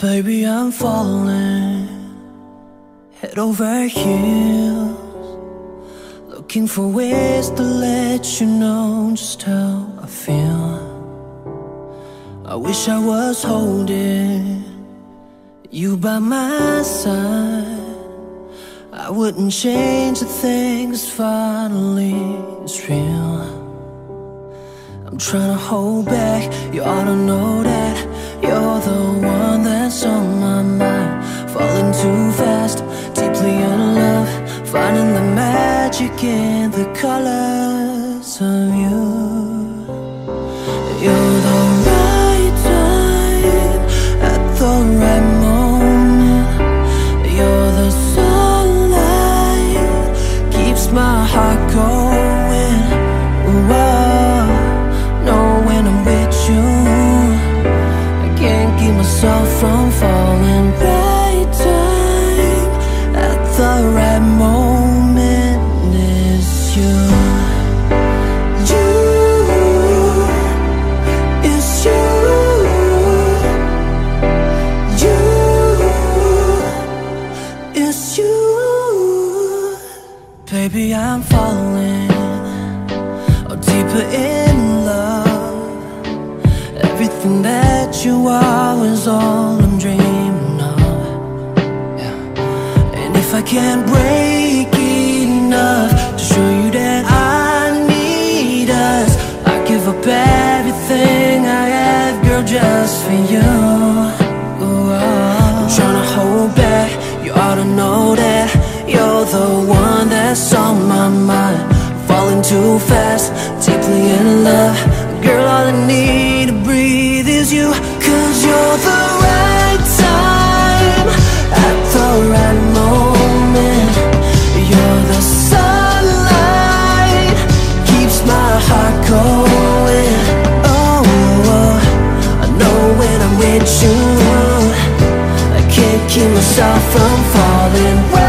Baby, I'm falling, head over heels, looking for ways to let you know just how I feel. I wish I was holding you by my side. I wouldn't change a thing, 'cause finally it's real. I'm trying to hold back, you ought to know that. You're the one that's on my mind. Falling too fast, deeply in love, finding the magic in the colors of you. You're the right time, at the right moment. From falling, right time at the right moment is you. You, it's you. You, it's you. Baby, I'm falling, oh, deeper in love. Everything that you are is all I can't break enough to show you that I need us. I give up everything I have, girl, just for you. I'm trying to hold back, you ought to know that. You're the one that's on my mind. Falling too fast, deeply in love. Girl, all I need to breathe is you. 'Cause you're the right time at the right moment. You're the sunlight, keeps my heart going. Oh, I know when I'm with you, I can't keep myself from falling.